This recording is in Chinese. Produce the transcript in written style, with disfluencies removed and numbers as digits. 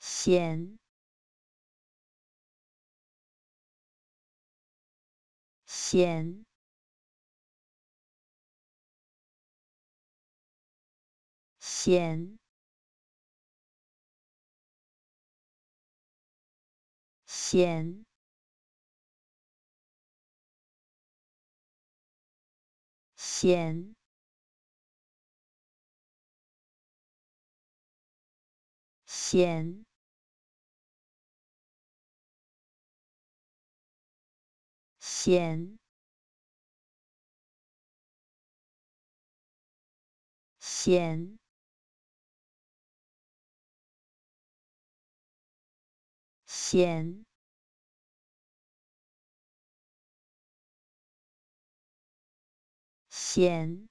闲 闲 闲 闲 闲 闲 闲 闲 闲 闲